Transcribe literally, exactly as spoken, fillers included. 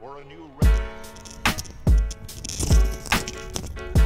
We're a new record.